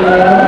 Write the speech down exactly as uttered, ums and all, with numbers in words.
Yeah.